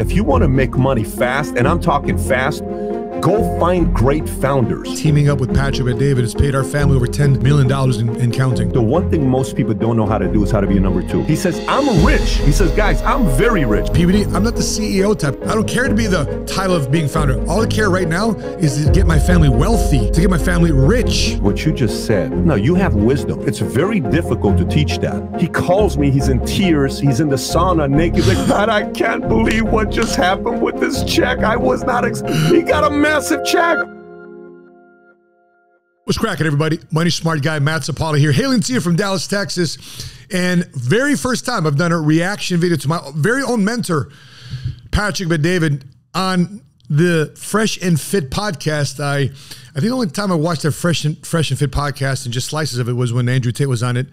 If you want to make money fast, and I'm talking fast, go find great founders. Teaming up with Patrick Bet David has paid our family over $10 million and counting. The one thing most people don't know how to do is how to be a number two. He says, I'm rich. He says, guys, I'm very rich. PBD, I'm not the CEO type. I don't care to be the title of being founder. All I care right now is to get my family wealthy, to get my family rich. What you just said, no, you have wisdom. It's very difficult to teach that. He calls me, he's in tears, he's in the sauna naked. He's like, God, I can't believe what just happened with this check. I was not, he got a massive check. What's cracking, everybody? Money smart guy Matt Sapaula here, hailing to you from Dallas, Texas. And very first time I've done a reaction video to my very own mentor, Patrick Bet David, on the Fresh and Fit podcast. I think the only time I watched that Fresh and Fit podcast and just slices of it was when Andrew Tate was on it.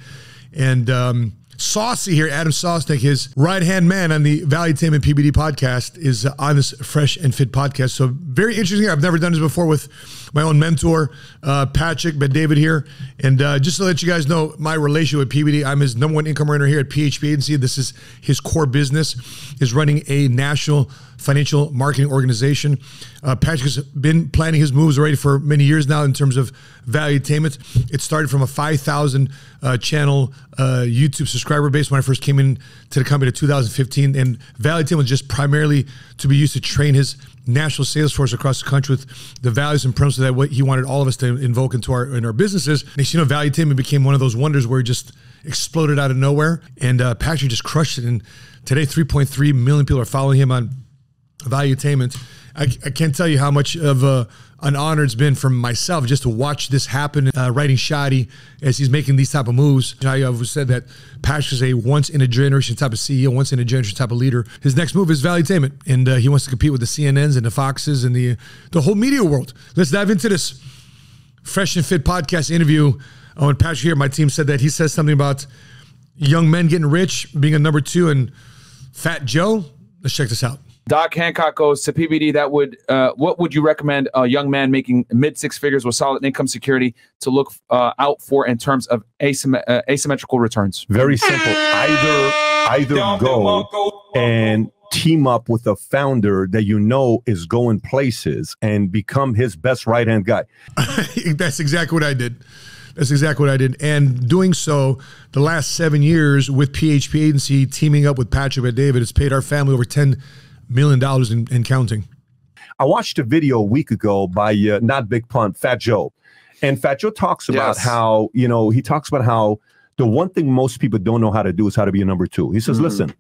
And Saucy here, Adam Sosnick, his right-hand man on the Valuetainment PBD podcast, is on this Fresh and Fit podcast. So very interesting. I've never done this before with my own mentor, Patrick Bet David here. And just to let you guys know, my relationship with PBD, I'm his number one income earner here at PHP Agency. This is his core business, is running a national financial marketing organization. Patrick has been planning his moves already for many years now in terms of Valuetainment. It started from a 5,000 channel YouTube subscriber base when I first came in to the company in 2015. And Valuetainment was just primarily to be used to train his national sales force across the country with the values and principles that what he wanted all of us to invoke into our businesses. Next, you know, Valuetainment became one of those wonders where it just exploded out of nowhere. And Patrick just crushed it. And today, 3.3 million people are following him on Valuetainment. I can't tell you how much of an honor it's been for myself just to watch this happen, writing Shoddy as he's making these type of moves. I have said that Patrick is a once-in-a-generation type of CEO, once-in-a-generation type of leader. His next move is Valuetainment, and he wants to compete with the CNNs and the Foxes and the whole media world. Let's dive into this Fresh and Fit podcast interview. When Patrick here, my team said that he says something about young men getting rich, being a number two, and Fat Joe. Let's check this out. Doc Hancock goes to PBD. That would, what would you recommend a young man making mid-six figures with solid income security to look out for in terms of asymmetrical returns? Very simple. Either go and team up with a founder that you know is going places and become his best right-hand guy. That's exactly what I did. That's exactly what I did. And doing so, the last 7 years with PHP Agency, teaming up with Patrick Bet David, has paid our family over $10 million and counting. I watched a video a week ago by not Big Pun, Fat Joe, and Fat Joe talks about how, you know, he talks about how the one thing most people don't know how to do is how to be a number two. He says, listen,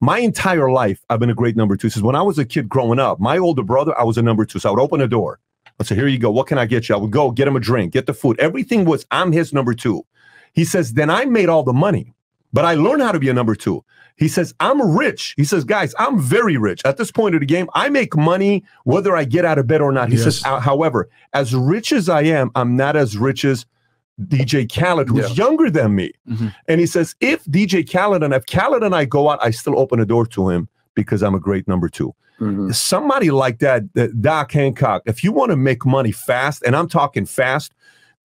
my entire life I've been a great number two. He says, when I was a kid growing up, my older brother, I was a number two. So I would open the door. I'd say, here you go. What can I get you? I would go get him a drink, get the food. Everything was, I'm his number two. He says, then I made all the money, but I learned how to be a number two. He says, I'm rich. He says, guys, I'm very rich. At this point of the game, I make money whether I get out of bed or not. He says, however, as rich as I am, I'm not as rich as DJ Khaled, who's younger than me. And he says, if Khaled and I go out, I still open the door to him because I'm a great number two. Somebody like that, Doc Hancock, if you want to make money fast, and I'm talking fast,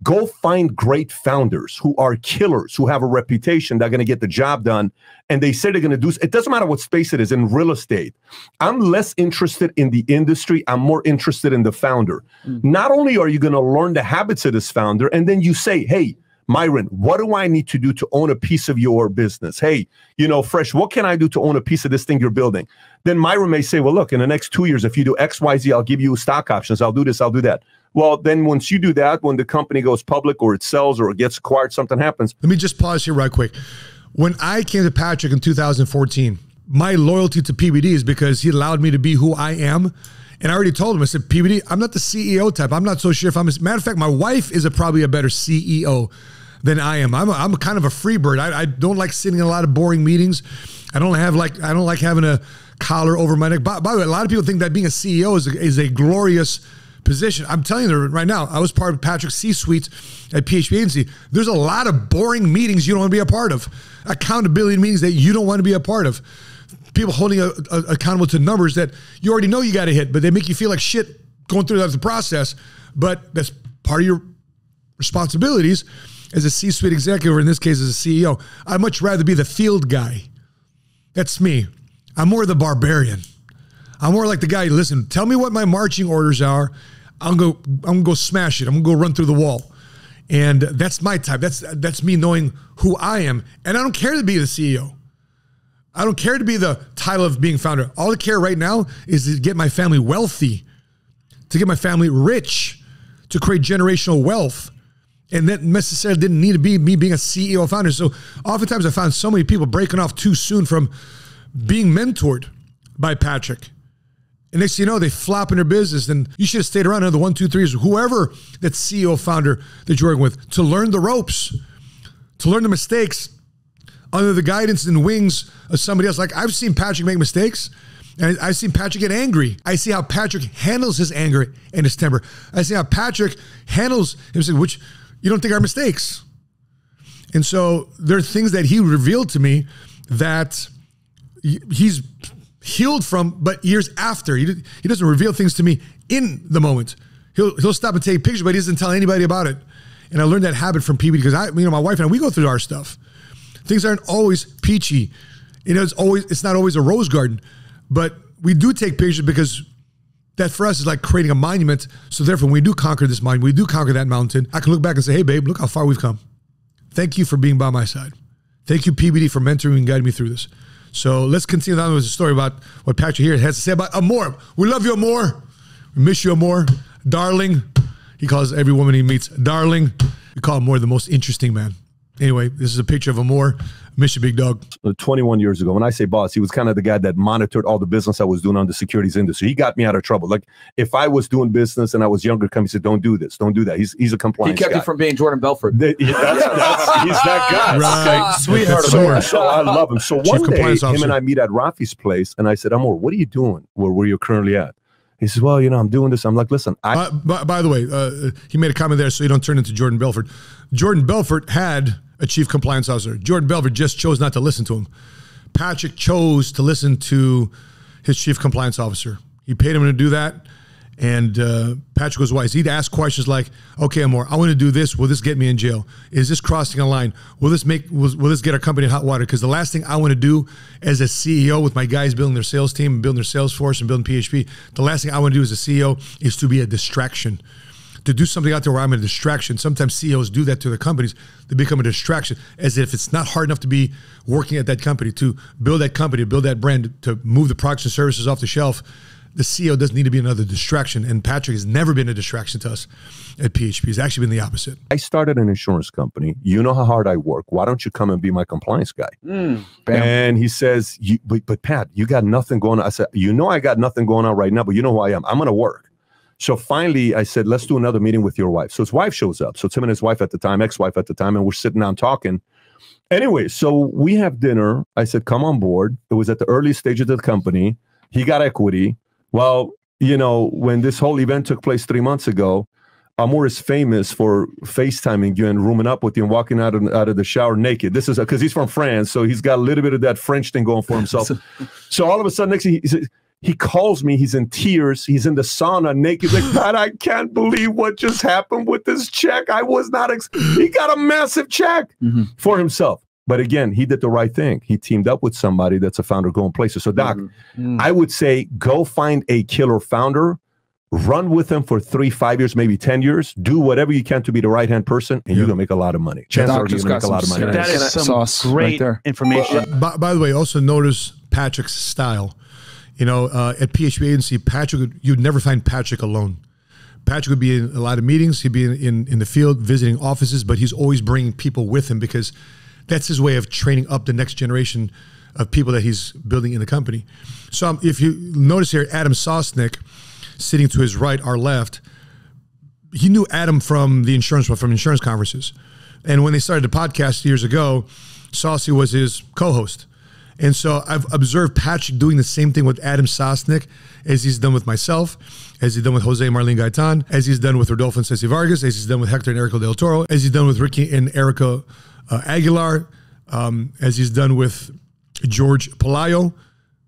go find great founders who are killers, who have a reputation. They're going to get the job done. And they say they're going to do, it doesn't matter what space it is in real estate. I'm less interested in the industry. I'm more interested in the founder. Not only are you going to learn the habits of this founder, and then you say, hey, Myron, what do I need to do to own a piece of your business? Hey, you know, Fresh, what can I do to own a piece of this thing you're building? Then Myron may say, well, look, in the next 2 years, if you do X, Y, Z, I'll give you stock options. I'll do this. I'll do that. Well, then once you do that, when the company goes public or it sells or it gets acquired, something happens. Let me just pause here right quick. When I came to Patrick in 2014, my loyalty to PBD is because he allowed me to be who I am. And I already told him, I said, PBD, I'm not the CEO type. I'm not so sure if I'm, as a matter of fact, my wife is probably a better CEO than I am. I'm kind of a free bird. I don't like sitting in a lot of boring meetings. I don't like having a collar over my neck. By the way, a lot of people think that being a CEO is a glorious position. I'm telling you right now, I was part of Patrick's C-suite at PHP Agency. There's a lot of boring meetings you don't want to be a part of. Accountability meetings that you don't want to be a part of. People holding accountable to numbers that you already know you got to hit, but they make you feel like shit going through that process. But that's part of your responsibilities as a C-suite executive, or in this case, as a CEO. I'd much rather be the field guy. That's me. I'm more the barbarian. I'm more like the guy, listen, tell me what my marching orders are. I'm gonna go smash it. I'm gonna go run through the wall. And that's my type. That's me knowing who I am. And I don't care to be the CEO. I don't care to be the title of being founder. All I care right now is to get my family wealthy, to get my family rich, to create generational wealth. And that necessarily didn't need to be me being a CEO founder. So oftentimes I found so many people breaking off too soon from being mentored by Patrick. And next thing you know, they flop in their business. And you should have stayed around another 1, 2, 3 years, whoever that CEO founder that you're working with, to learn the ropes, to learn the mistakes under the guidance and wings of somebody else. Like, I've seen Patrick make mistakes, and I've seen Patrick get angry. I see how Patrick handles his anger and his temper. I see how Patrick handles himself, which you don't think are mistakes. And so there are things that he revealed to me that he's healed from, but years after. He doesn't reveal things to me in the moment. He'll stop and take pictures, but he doesn't tell anybody about it. And I learned that habit from PB because my wife and I, we go through our stuff. Things aren't always peachy. You know, it's not always a rose garden, but we do take pictures because that for us is like creating a monument. So therefore, when we do conquer this monument, we do conquer that mountain, I can look back and say, hey babe, look how far we've come. Thank you for being by my side. Thank you, PBD, for mentoring and guiding me through this. So let's continue on with the story about what Patrick here has to say about Amor. We love you, Amor. We miss you, Amor. Darling. He calls every woman he meets darling. We call Amor the most interesting man. Anyway, this is a picture of Amor. Miss you, big dog. 21 years ago, when I say boss, he was kind of the guy that monitored all the business I was doing on the securities industry. He got me out of trouble. Like, if I was doing business and I was younger, he said, don't do this, don't do that. He's a compliance guy. He kept you from being Jordan Belfort. He's that guy. Right. Okay. Sweetheart of mine. So I love him. So one day, him and I meet at Rafi's place, and I said, Amor, what are you doing where you're currently at? He says, well, you know, I'm doing this. I'm like, listen, by the way, he made a comment there so you don't turn into Jordan Belfort. Jordan Belfort had a chief compliance officer. Jordan Belfort just chose not to listen to him. Patrick chose to listen to his chief compliance officer. He paid him to do that, and Patrick was wise. He'd ask questions like, okay, Amor, I want to do this. Will this get me in jail? Is this crossing a line? Will this get our company in hot water? Because the last thing I want to do as a CEO with my guys building their sales team, and building their sales force, and building PHP, the last thing I want to do as a CEO is to be a distraction. To do something out there where I'm a distraction. Sometimes CEOs do that to their companies. They become a distraction, as if it's not hard enough to be working at that company, to build that company, to build that brand, to move the products and services off the shelf. The CEO doesn't need to be another distraction. And Patrick has never been a distraction to us at PHP. He's actually been the opposite. I started an insurance company. You know how hard I work. Why don't you come and be my compliance guy? And he says, but Pat, you got nothing going on. I said, you know I got nothing going on right now, but you know who I am. I'm going to work. So finally, I said, let's do another meeting with your wife. So his wife shows up. So Tim and his wife at the time, ex-wife at the time, and we're sitting down talking. Anyway, so we have dinner. I said, come on board. It was at the early stage of the company. He got equity. Well, you know, when this whole event took place 3 months ago, Amor is famous for FaceTiming you and rooming up with you and walking out of the shower naked. This is because he's from France. So he's got a little bit of that French thing going for himself. So all of a sudden, next thing he says, he calls me, he's in tears, he's in the sauna naked. He's like, God, I can't believe what just happened with this check. I was not, he got a massive check for himself. But again, he did the right thing. He teamed up with somebody that's a founder going places. So Doc, I would say, go find a killer founder, run with them for 3, 5 years, maybe 10 years, do whatever you can to be the right-hand person, and you're going to make a lot of money. Chances are you're going to make a lot of money. That is some great information. By the way, also notice Patrick's style. You know, at PHP Agency, you'd never find Patrick alone. Patrick would be in a lot of meetings. He'd be in the field visiting offices, but he's always bringing people with him because that's his way of training up the next generation of people that he's building in the company. So if you notice here, Adam Sosnick sitting to his right, our left, he knew Adam from the insurance conferences. And when they started the podcast years ago, Saucy was his co-host. And so I've observed Patrick doing the same thing with Adam Sosnick as he's done with myself, as he's done with Jose Marlene Gaitan, as he's done with Rodolfo and Ceci Vargas, as he's done with Hector and Erica Del Toro, as he's done with Ricky and Erica Aguilar, as he's done with George Pelayo.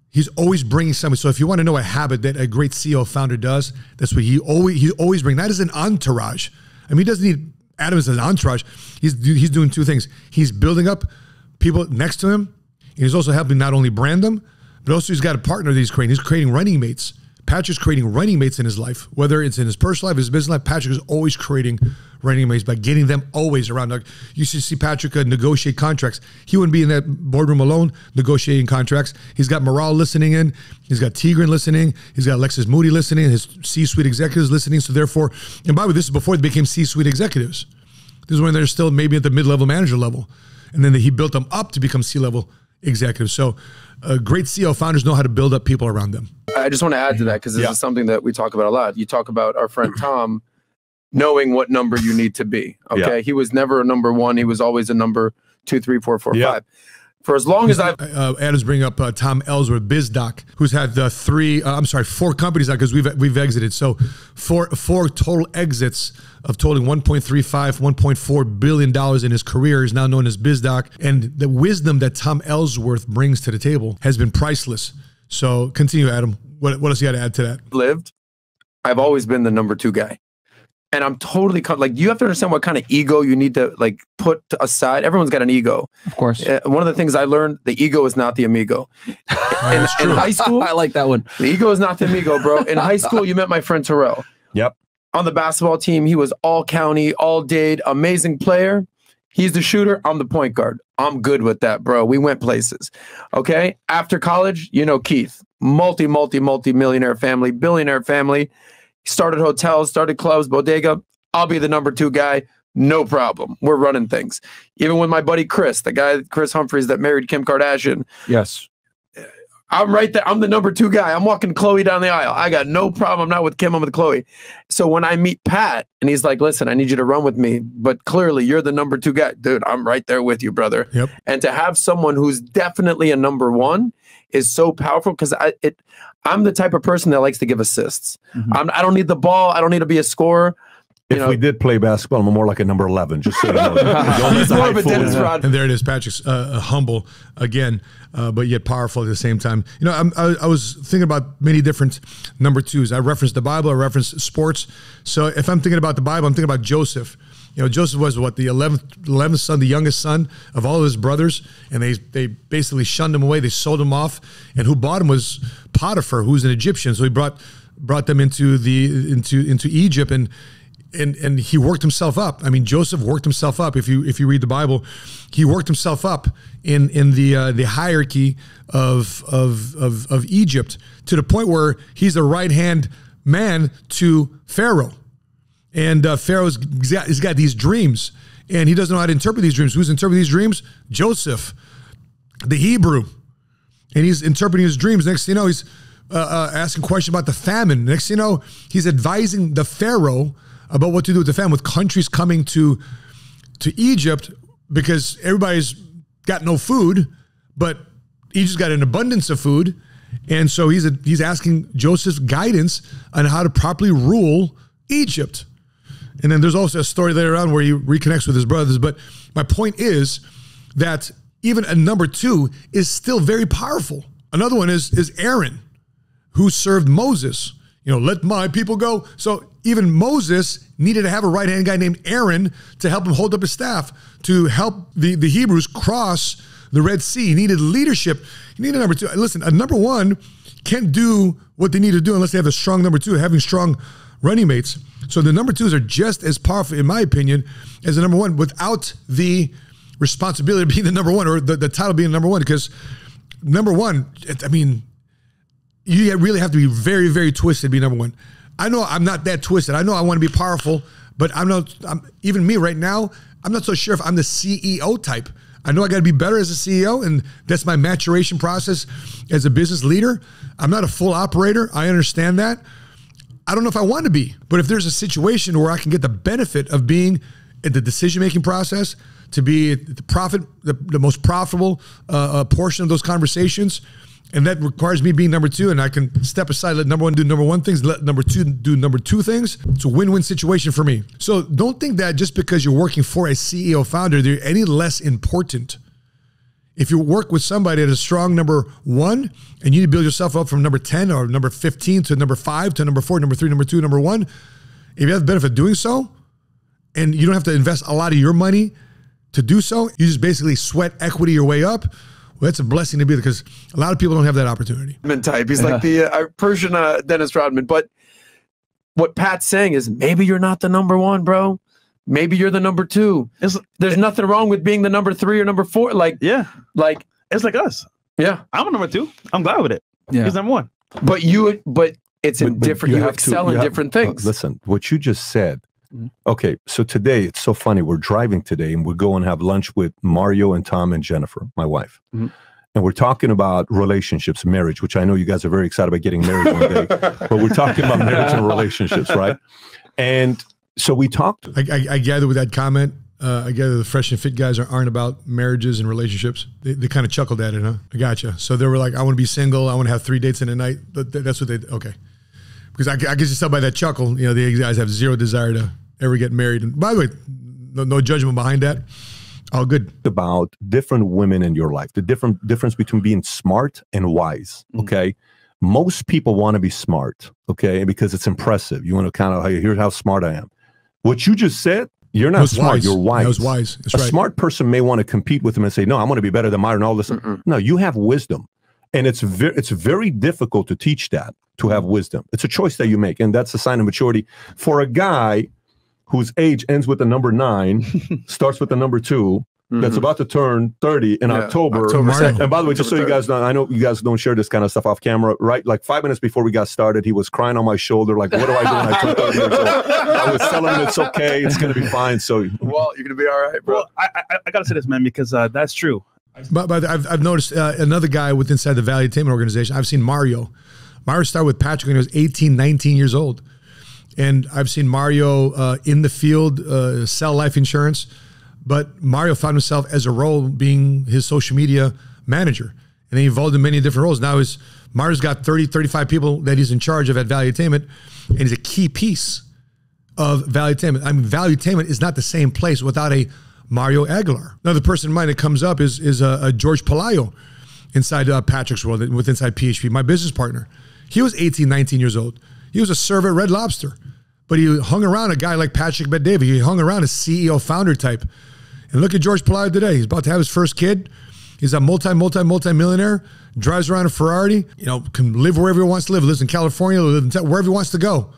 He's always bringing something. So if you want to know a habit that a great CEO founder does, that's what he always brings. That is an entourage. I mean, he doesn't need Adam as an entourage. He's doing two things. He's building up people next to him, and he's also helping not only brand them, But also he's got a partner that he's creating. He's creating running mates. Patrick's creating running mates in his life, whether it's in his personal life, his business life. Patrick is always creating running mates by getting them always around. Like you should see Patrick negotiate contracts. He wouldn't be in that boardroom alone negotiating contracts. He's got Morale listening in. He's got Tigran listening. He's got Alexis Moody listening. His C-suite executives listening. So therefore, and by the way, this is before they became C-suite executives. This is when they're still maybe at the mid-level manager level. And then he built them up to become C-level executives. So great CEO founders know how to build up people around them. I just want to add to that because this is something that we talk about a lot. You talk about our friend Tom knowing what number you need to be. Okay, he was never a number one. He was always a number 2, 3, 4, 5. For as long as I've... Adam's bringing up Tom Ellsworth, BizDoc, who's had four companies now because we've exited. So four total exits of totaling $1.35, $1.4 billion in his career is now known as BizDoc. And the wisdom that Tom Ellsworth brings to the table has been priceless. So continue, Adam. What else you got to add to that? I've always been the number two guy. And I'm totally, like, you have to understand what kind of ego you need to, like, put aside. Everyone's got an ego. Of course. One of the things I learned, the ego is not the amigo. In high school. I like that one. The ego is not the amigo, bro. In high school, you met my friend Terrell. Yep. On the basketball team, he was all county, all Dade, amazing player. He's the shooter. I'm the point guard. I'm good with that, bro. We went places. Okay. After college, you know, Keith, multi-millionaire family, billionaire family. Started hotels, started clubs, bodega. I'll be the number two guy. No problem. We're running things. Even with my buddy Chris, the guy, Chris Humphreys, that married Kim Kardashian. Yes. I'm right there. I'm the number two guy. I'm walking Chloe down the aisle. I got no problem. I'm not with Kim. I'm with Chloe. So when I meet Pat and he's like, listen, I need you to run with me, but clearly you're the number two guy. Dude, I'm right there with you, brother. Yep. And to have someone who's definitely a number one is so powerful because I'm the type of person that likes to give assists. Mm-hmm. I don't need the ball. I don't need to be a scorer. If we did play basketball, I'm more like a number 11, just so you know. He's more of a Dennis Rodman. And there it is, Patrick's humble again, but yet powerful at the same time. You know, I was thinking about many different number twos. I referenced the Bible, I referenced sports. So if I'm thinking about the Bible, I'm thinking about Joseph. You know, Joseph was what, the 11th son, the youngest son of all of his brothers, and they basically shunned him away. They sold him off, and who bought him was Potiphar, who's an Egyptian. So he brought them into Egypt, and he worked himself up. I mean, Joseph worked himself up. If you read the Bible, he worked himself up in the hierarchy of Egypt to the point where he's the right hand man to Pharaoh, and Pharaoh's he's got these dreams, and he doesn't know how to interpret these dreams. Who's interpreting these dreams? Joseph, the Hebrew, and he's interpreting his dreams. Next thing you know, he's asking questions about the famine. Next thing you know, he's advising the Pharaoh about what to do with the famine, with countries coming to Egypt because everybody's got no food, but Egypt's got an abundance of food. And so he's asking Joseph's guidance on how to properly rule Egypt. And then there's also a story later on where he reconnects with his brothers. But my point is that even a number two is still very powerful. Another one is Aaron, who served Moses. You know, let my people go. So even Moses needed to have a right-hand guy named Aaron to help him hold up his staff, to help the Hebrews cross the Red Sea. He needed leadership. He needed a number two. Listen, a number one can't do what they need to do unless they have a strong number two, having strong running mates. So the number twos are just as powerful, in my opinion, as the number one without the responsibility of being the number one or the title being number one. Because number one, you really have to be very, very twisted to be number one. I know I'm not that twisted. I know I want to be powerful, but even me right now, I'm not so sure if I'm the CEO type. I know I got to be better as a CEO, and that's my maturation process as a business leader. I'm not a full operator. I understand that. I don't know if I want to be, but if there's a situation where I can get the benefit of being in the decision-making process, to be the most profitable portion of those conversations, and that requires me being number two, and I can step aside, let number one do number one things, let number two do number two things. It's a win-win situation for me. So don't think that just because you're working for a CEO founder, they're any less important. If you work with somebody at a strong number one, and you need to build yourself up from number 10 or number 15 to number 5 to number 4, number 3, number 2, number 1, if you have the benefit of doing so, and you don't have to invest a lot of your money to do so, you just basically sweat equity your way up, Well, it's a blessing to be there because a lot of people don't have that opportunity. Type. He's like the Persian Dennis Rodman. But what Pat's saying is maybe you're not the number one, bro. Maybe you're the number two. There's nothing wrong with being the number three or number four. Like, yeah, like it's like us. Yeah, I'm a number two. I'm glad with it. Yeah, he's number one. But you, but it's in different. You excel in different things. Listen, what you just said. Okay, so today it's so funny. We're driving today, and we're going to have lunch with Mario and Tom and Jennifer, my wife. Mm-hmm. And we're talking about relationships, marriage, which I know you guys are very excited about getting married one day. But we're talking about marriage and relationships, right? And so we talked. I gather with that comment, I gather the Fresh and Fit guys aren't about marriages and relationships. They kind of chuckled at it, huh? I gotcha. So they were like, I want to be single. I want to have 3 dates in a night. That's what they, okay. Because I could just tell by that chuckle, you know, the guys have zero desire to ever get married. And by the way, no judgment behind that. All good. About different women in your life, the different difference between being smart and wise. Okay. Mm-hmm. Most people want to be smart. Okay. Because it's impressive. You want to kind of hear how smart I am. What you just said, you're not smart. Wise. You're wise. That's right. Smart person may want to compete with them and say, no, I'm going to be better than Myron. All this. Mm-mm. No, you have wisdom. And it's very difficult to teach that, to have wisdom. It's a choice that you make. And that's a sign of maturity for a guy whose age ends with the number 9, starts with the number 2, that's about to turn 30 in October. And by the way, just so you guys know, I know you guys don't share this kind of stuff off camera, right? Like 5 minutes before we got started, he was crying on my shoulder, like, what do I do when I turn 30 years old? I was telling him it's okay, it's going to be fine. So, well, you're going to be all right, bro. Well, I got to say this, man, because that's true. But I've noticed another guy with inside the Valuetainment organization, I've seen Mario. Mario started with Patrick when he was 18, 19 years old. And I've seen Mario in the field sell life insurance, but Mario found himself as a role being his social media manager. And he evolved in many different roles. Now Mario's got 30, 35 people that he's in charge of at Valuetainment, and he's a key piece of Valuetainment. I mean, Valuetainment is not the same place without a Mario Aguilar. Another person in mind that comes up is George Pelayo inside Patrick's world, with inside PHP, my business partner. He was 18, 19 years old. He was a server at Red Lobster, but he hung around a guy like Patrick Bet David. He hung around a CEO founder type. And look at George Pelayo today. He's about to have his first kid. He's a multi-millionaire, drives around a Ferrari, you know, can live wherever he wants to live, lives in California, lives in wherever he wants to go.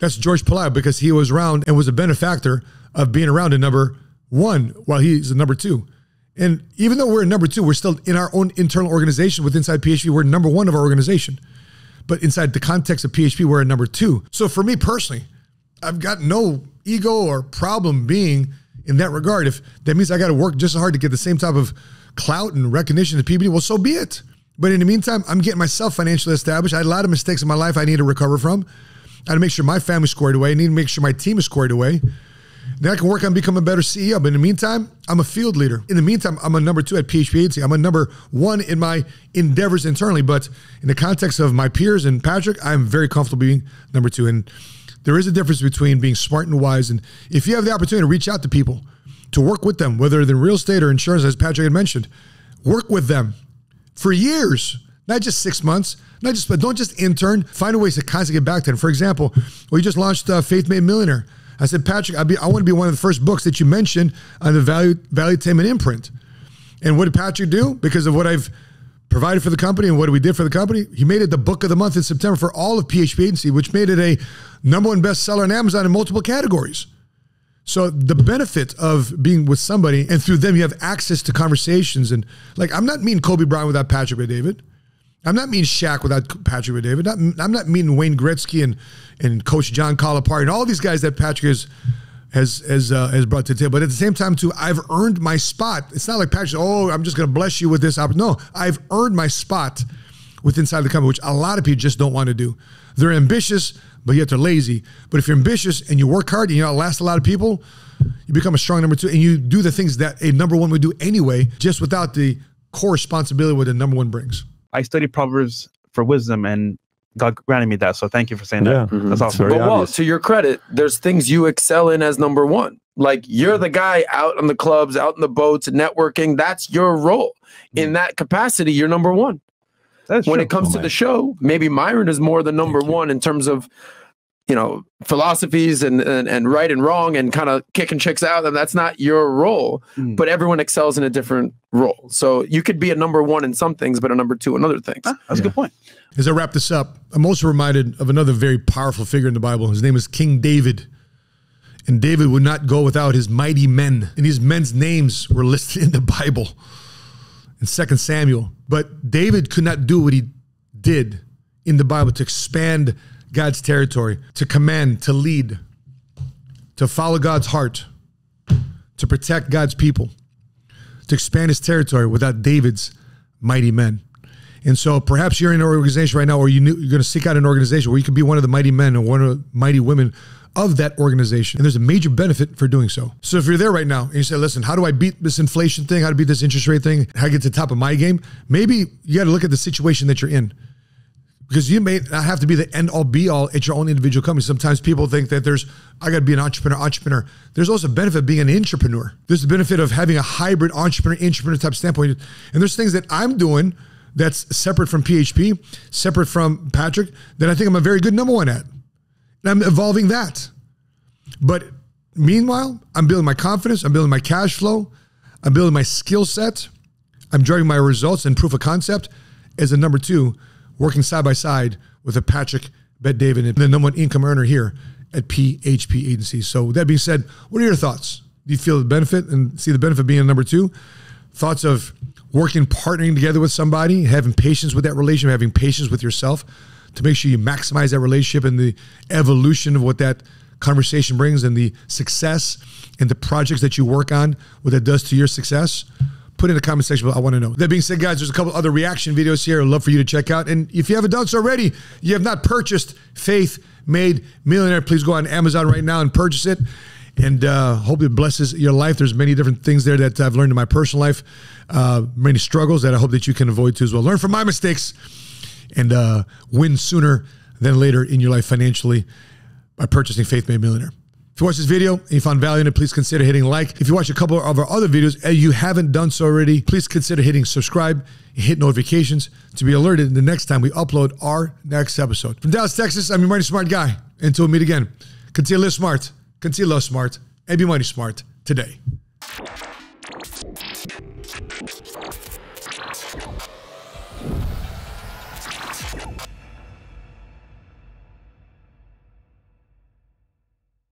That's George Pelayo because he was around and was a benefactor of being around a number one while he's a number two. And even though we're a number two, we're still in our own internal organization with inside PHP. We're number one of our organization. But inside the context of PHP, we're at number 2. So for me personally, I've got no ego or problem being in that regard. If that means I got to work just as hard to get the same type of clout and recognition to PBD, well, so be it. But in the meantime, I'm getting myself financially established. I had a lot of mistakes in my life I need to recover from. I had to make sure my family's squared away. I need to make sure my team is squared away. Then I can work on becoming a better CEO. But in the meantime, I'm a field leader. In the meantime, I'm a number 2 at PHP Agency. I'm a number 1 in my endeavors internally. But in the context of my peers and Patrick, I'm very comfortable being number 2. And there is a difference between being smart and wise. And if you have the opportunity to reach out to people, to work with them, whether they're in real estate or insurance, as Patrick had mentioned, work with them for years, not just 6 months. But don't just intern. Find ways to constantly get back to them. For example, we just launched Faith Made Millionaire. I said, Patrick, I want to be one of the first books that you mentioned on the Valuetainment imprint. And what did Patrick do? Because of what I've provided for the company and what we did for the company, he made it the book of the month in September for all of PHP Agency, which made it a #1 bestseller on Amazon in multiple categories. So the benefit of being with somebody, and through them you have access to conversations. And like, I'm not mean Kobe Bryant without Patrick Bet David. I'm not mean Shaq without Patrick Bet David. I'm not mean Wayne Gretzky and Coach John Calipari and all these guys that Patrick has brought to the table. But at the same time, too, I've earned my spot. It's not like Patrick, oh, I'm just going to bless you with this opportunity. No, I've earned my spot with inside the company, which a lot of people just don't want to do. They're ambitious, but yet they're lazy. But if you're ambitious and you work hard and you outlast a lot of people, you become a strong number 2, and you do the things that a number 1 would do anyway, just without the core responsibility what a number 1 brings. I study Proverbs for wisdom, and God granted me that. So thank you for saying that. Mm-hmm. That's awesome. But well, to your credit, there's things you excel in as number 1. Like you're the guy out on the clubs, out in the boats, networking. That's your role. In that capacity, you're number 1. That's when it comes to the show, maybe Myron is more the number 1 in terms of you know, philosophies and right and wrong and kind of kicking chicks out, and that's not your role. Mm. But everyone excels in a different role. So you could be a number one in some things, but a number two in other things. Ah, that's a good point. As I wrap this up, I'm also reminded of another very powerful figure in the Bible. His name is King David. And David would not go without his mighty men. And these men's names were listed in the Bible in 2 Samuel. But David could not do what he did in the Bible to expand God's territory, to command, to lead, to follow God's heart, to protect God's people, to expand his territory without David's mighty men. And so perhaps you're in an organization right now, or you're going to seek out an organization where you can be one of the mighty men or one of the mighty women of that organization. And there's a major benefit for doing so. So if you're there right now and you say, listen, how do I beat this inflation thing? How to beat this interest rate thing? How to get to the top of my game? Maybe you got to look at the situation that you're in. Because you may not have to be the end all be all at your own individual company. Sometimes people think that there's, I got to be an entrepreneur. There's also a benefit of being an intrapreneur. There's the benefit of having a hybrid entrepreneur type standpoint. And there's things that I'm doing that's separate from PHP, separate from Patrick, that I think I'm a very good number one at. And I'm evolving that. But meanwhile, I'm building my confidence. I'm building my cash flow. I'm building my skill set. I'm driving my results and proof of concept as a number two, working side by side with a Patrick Bet David and the number one income earner here at PHP Agency. So with that being said, what are your thoughts? Do you feel the benefit and see the benefit being a number two? Thoughts of working, partnering together with somebody, having patience with that relationship, having patience with yourself to make sure you maximize that relationship and the evolution of what that conversation brings and the success and the projects that you work on, what that does to your success. Put in the comment section, I want to know. That being said, guys, there's a couple other reaction videos here I'd love for you to check out. And if you haven't done so already, you have not purchased Faith Made Millionaire, please go on Amazon right now and purchase it. And hope it blesses your life. There's many different things there that I've learned in my personal life, many struggles that I hope that you can avoid too as well. Learn from my mistakes and win sooner than later in your life financially by purchasing Faith Made Millionaire. If you watch this video and you found value in it, please consider hitting like. If you watch a couple of our other videos and you haven't done so already, please consider hitting subscribe and hit notifications to be alerted the next time we upload our next episode. From Dallas, Texas, I'm your money smart guy. Until we meet again, continue to live smart, continue to love smart, and be money smart today.